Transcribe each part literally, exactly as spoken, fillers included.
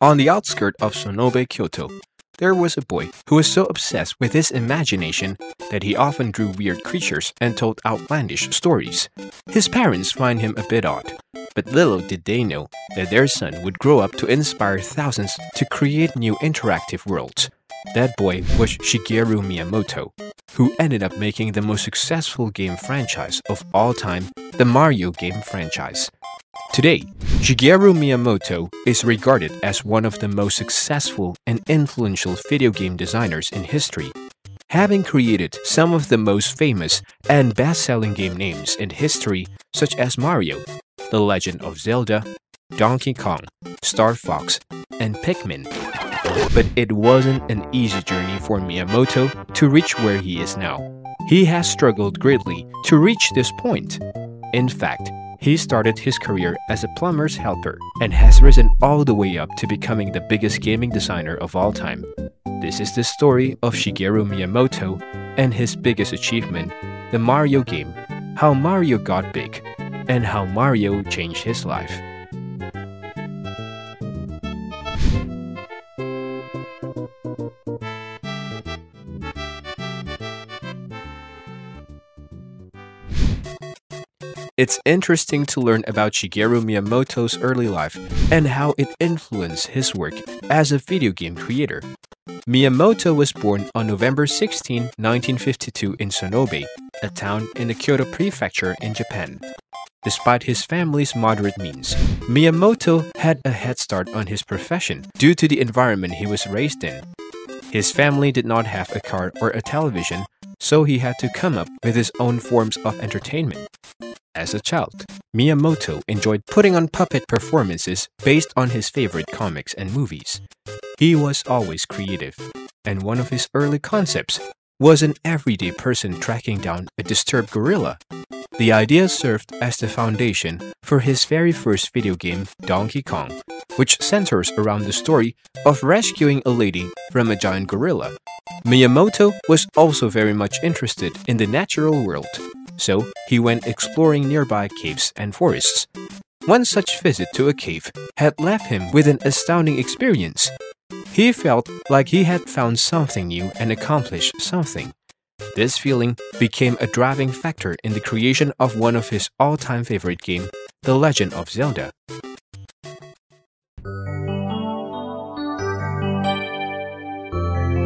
On the outskirts of Sonobe, Kyoto, there was a boy who was so obsessed with his imagination that he often drew weird creatures and told outlandish stories. His parents find him a bit odd, but little did they know that their son would grow up to inspire thousands to create new interactive worlds. That boy was Shigeru Miyamoto, who ended up making the most successful game franchise of all time, the Mario game franchise. Today, Shigeru Miyamoto is regarded as one of the most successful and influential video game designers in history, having created some of the most famous and best-selling game names in history such as Mario, The Legend of Zelda, Donkey Kong, Star Fox, and Pikmin. But it wasn't an easy journey for Miyamoto to reach where he is now. He has struggled greatly to reach this point. In fact, he started his career as a plumber's helper and has risen all the way up to becoming the biggest gaming designer of all time. This is the story of Shigeru Miyamoto and his biggest achievement, the Mario game, how Mario got big, and how Mario changed his life. It's interesting to learn about Shigeru Miyamoto's early life and how it influenced his work as a video game creator. Miyamoto was born on November sixteenth, nineteen fifty-two in Sonobe, a town in the Kyoto prefecture in Japan. Despite his family's moderate means, Miyamoto had a head start on his profession due to the environment he was raised in. His family did not have a car or a television, so he had to come up with his own forms of entertainment. As a child, Miyamoto enjoyed putting on puppet performances based on his favorite comics and movies. He was always creative, and one of his early concepts was an everyday person tracking down a disturbed gorilla. The idea served as the foundation for his very first video game, Donkey Kong, which centers around the story of rescuing a lady from a giant gorilla. Miyamoto was also very much interested in the natural world, so he went exploring nearby caves and forests. One such visit to a cave had left him with an astounding experience. He felt like he had found something new and accomplished something. This feeling became a driving factor in the creation of one of his all-time favorite game, The Legend of Zelda.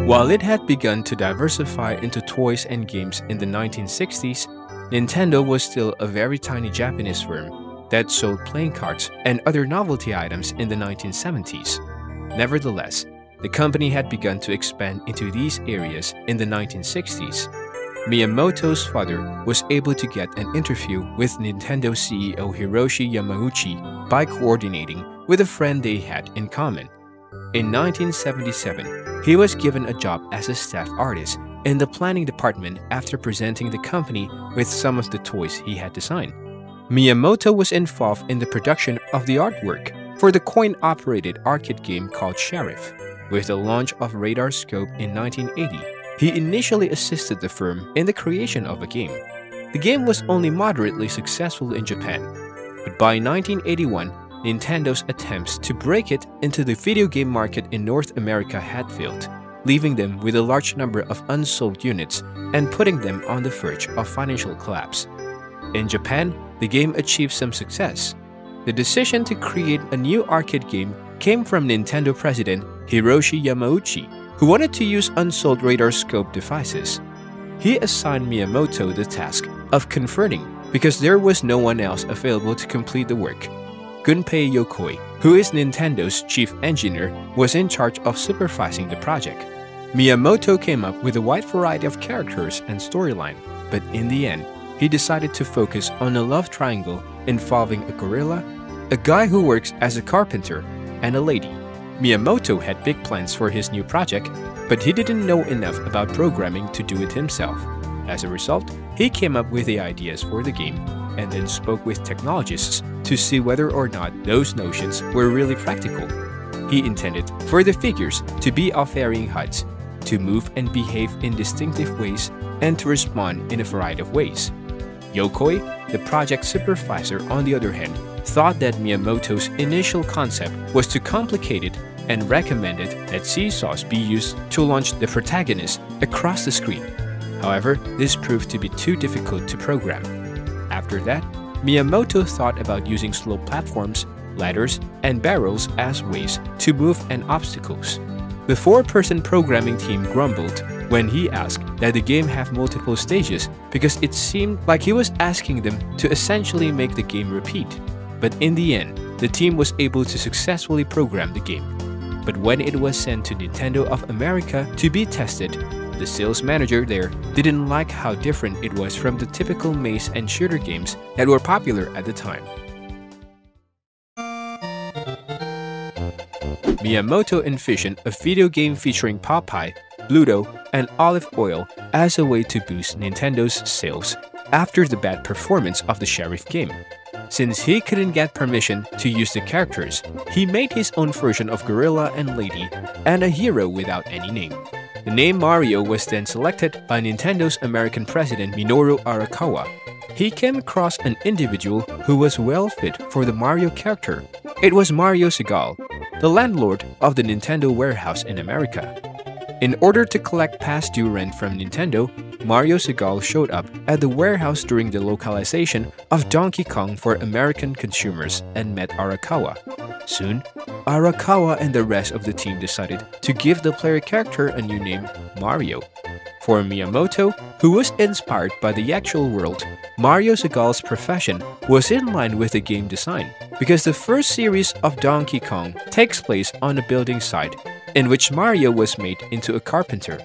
While it had begun to diversify into toys and games in the nineteen sixties, Nintendo was still a very tiny Japanese firm that sold playing cards and other novelty items in the nineteen seventies. Nevertheless, the company had begun to expand into these areas in the nineteen sixties. Miyamoto's father was able to get an interview with Nintendo C E O Hiroshi Yamauchi by coordinating with a friend they had in common. In nineteen seventy-seven, he was given a job as a staff artist in the planning department after presenting the company with some of the toys he had designed. Miyamoto was involved in the production of the artwork for the coin-operated arcade game called Sheriff. With the launch of Radar Scope in nineteen eighty, he initially assisted the firm in the creation of a game. The game was only moderately successful in Japan, but by nineteen eighty-one, Nintendo's attempts to break it into the video game market in North America had failed, leaving them with a large number of unsold units and putting them on the verge of financial collapse. In Japan, the game achieved some success. The decision to create a new arcade game came from Nintendo president Hiroshi Yamauchi, who wanted to use unsold Radar Scope devices. He assigned Miyamoto the task of converting because there was no one else available to complete the work. Gunpei Yokoi, who is Nintendo's chief engineer, was in charge of supervising the project. Miyamoto came up with a wide variety of characters and storyline, but in the end, he decided to focus on a love triangle involving a gorilla, a guy who works as a carpenter, and a lady. Miyamoto had big plans for his new project, but he didn't know enough about programming to do it himself. As a result, he came up with the ideas for the game and then spoke with technologists to see whether or not those notions were really practical. He intended for the figures to be of varying heights, to move and behave in distinctive ways, and to respond in a variety of ways. Yokoi, the project supervisor, on the other hand, thought that Miyamoto's initial concept was too complicated and recommended that seesaws be used to launch the protagonist across the screen. However, this proved to be too difficult to program. After that, Miyamoto thought about using slow platforms, ladders, and barrels as ways to move and obstacles. The four-person programming team grumbled when he asked that the game have multiple stages because it seemed like he was asking them to essentially make the game repeat. But in the end, the team was able to successfully program the game. But when it was sent to Nintendo of America to be tested, the sales manager there didn't like how different it was from the typical maze and shooter games that were popular at the time. Miyamoto envisioned a video game featuring Popeye, Bluto, and Olive Oil as a way to boost Nintendo's sales after the bad performance of the Sheriff game. Since he couldn't get permission to use the characters, he made his own version of Gorilla and Lady and a hero without any name. The name Mario was then selected by Nintendo's American president Minoru Arakawa. He came across an individual who was well fit for the Mario character. It was Mario Segal, the landlord of the Nintendo warehouse in America. In order to collect past due rent from Nintendo, Mario Segal showed up at the warehouse during the localization of Donkey Kong for American consumers and met Arakawa. Soon, Arakawa and the rest of the team decided to give the player character a new name, Mario. For Miyamoto, who was inspired by the actual world, Mario Segal's profession was in line with the game design because the first series of Donkey Kong takes place on a building site in which Mario was made into a carpenter.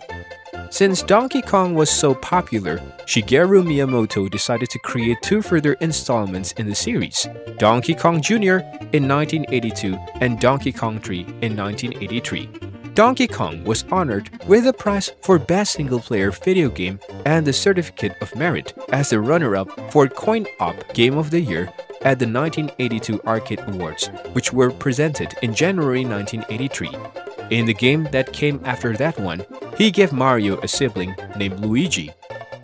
Since Donkey Kong was so popular, Shigeru Miyamoto decided to create two further installments in the series, Donkey Kong Junior in nineteen eighty-two and Donkey Kong three in nineteen eighty-three. Donkey Kong was honored with a prize for Best Single-Player Video Game and the Certificate of Merit as the runner-up for Coin-Op Game of the Year at the nineteen eighty-two Arcade Awards, which were presented in January nineteen eighty-three. In the game that came after that one, he gave Mario a sibling named Luigi.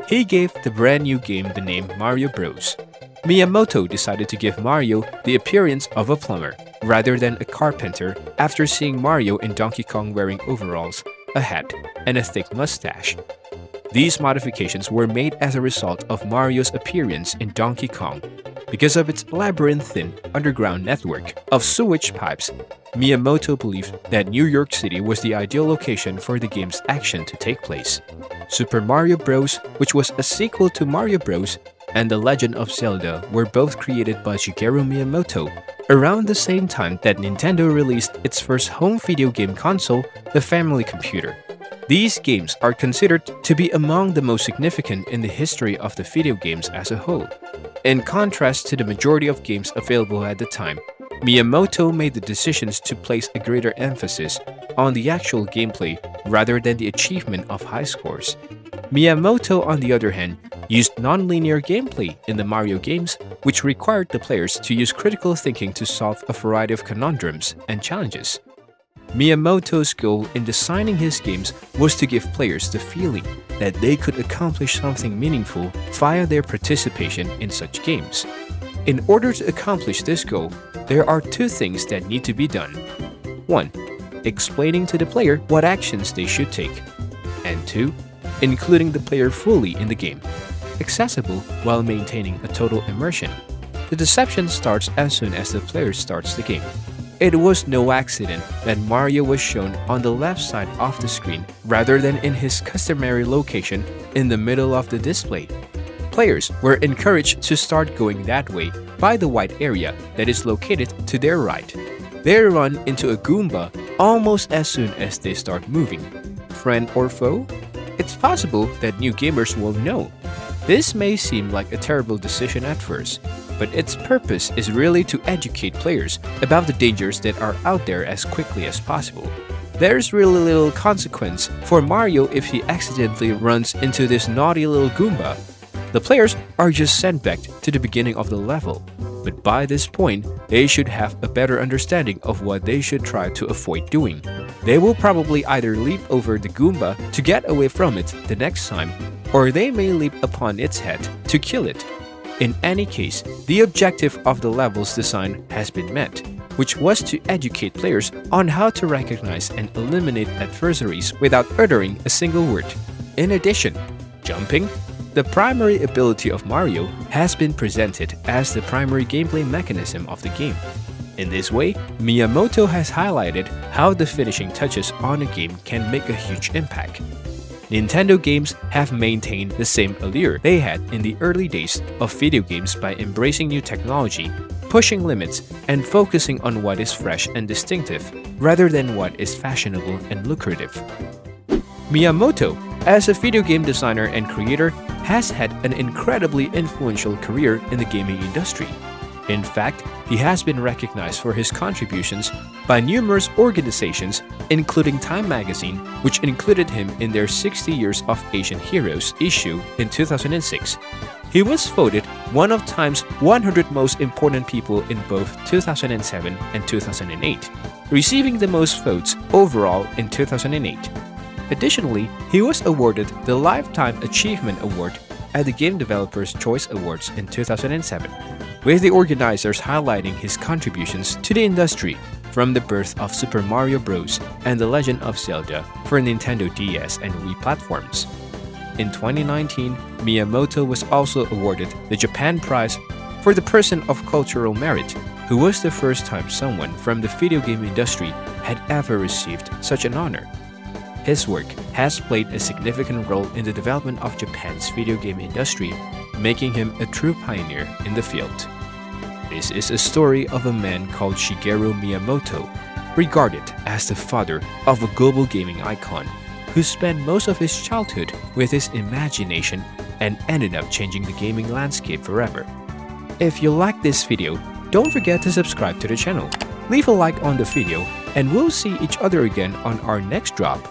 He gave the brand new game the name Mario Bros. Miyamoto decided to give Mario the appearance of a plumber rather than a carpenter after seeing Mario in Donkey Kong wearing overalls, a hat, and a thick mustache. These modifications were made as a result of Mario's appearance in Donkey Kong. Because of its labyrinthine underground network of sewage pipes, Miyamoto believed that New York City was the ideal location for the game's action to take place. Super Mario Bros., which was a sequel to Mario Bros., and The Legend of Zelda were both created by Shigeru Miyamoto around the same time that Nintendo released its first home video game console, the Family Computer. These games are considered to be among the most significant in the history of the video games as a whole. In contrast to the majority of games available at the time, Miyamoto made the decisions to place a greater emphasis on the actual gameplay rather than the achievement of high scores. Miyamoto, on the other hand, used non-linear gameplay in the Mario games, which required the players to use critical thinking to solve a variety of conundrums and challenges. Miyamoto's goal in designing his games was to give players the feeling that they could accomplish something meaningful via their participation in such games. In order to accomplish this goal, there are two things that need to be done. one. Explaining to the player what actions they should take. And two. Including the player fully in the game, accessible while maintaining a total immersion. The deception starts as soon as the player starts the game. It was no accident that Mario was shown on the left side of the screen rather than in his customary location in the middle of the display. Players were encouraged to start going that way by the white area that is located to their right. They run into a Goomba almost as soon as they start moving. Friend or foe? It's possible that new gamers won't know. This may seem like a terrible decision at first, but its purpose is really to educate players about the dangers that are out there as quickly as possible. There's really little consequence for Mario if he accidentally runs into this naughty little Goomba. The players are just sent back to the beginning of the level, but by this point, they should have a better understanding of what they should try to avoid doing. They will probably either leap over the Goomba to get away from it the next time, or they may leap upon its head to kill it. In any case, the objective of the level's design has been met. which was to educate players on how to recognize and eliminate adversaries without uttering a single word. In addition, jumping, the primary ability of Mario, has been presented as the primary gameplay mechanism of the game. In this way, Miyamoto has highlighted how the finishing touches on a game can make a huge impact. Nintendo games have maintained the same allure they had in the early days of video games by embracing new technology, pushing limits, and focusing on what is fresh and distinctive, rather than what is fashionable and lucrative. Miyamoto, as a video game designer and creator, has had an incredibly influential career in the gaming industry. In fact, he has been recognized for his contributions by numerous organizations, including Time magazine, which included him in their sixty years of Asian Heroes issue in two thousand six. He was voted one of Time's one hundred most important people in both two thousand seven and two thousand eight, receiving the most votes overall in two thousand eight. Additionally, he was awarded the Lifetime Achievement Award at the Game Developers Choice Awards in two thousand seven. With the organizers highlighting his contributions to the industry, from the birth of Super Mario Bros. And The Legend of Zelda for Nintendo D S and Wii platforms. In twenty nineteen, Miyamoto was also awarded the Japan Prize for the Person of Cultural Merit, who was the first time someone from the video game industry had ever received such an honor. His work has played a significant role in the development of Japan's video game industry, making him a true pioneer in the field. This is a story of a man called Shigeru Miyamoto, regarded as the father of a global gaming icon, who spent most of his childhood with his imagination and ended up changing the gaming landscape forever. If you like this video, don't forget to subscribe to the channel, leave a like on the video, and we'll see each other again on our next drop.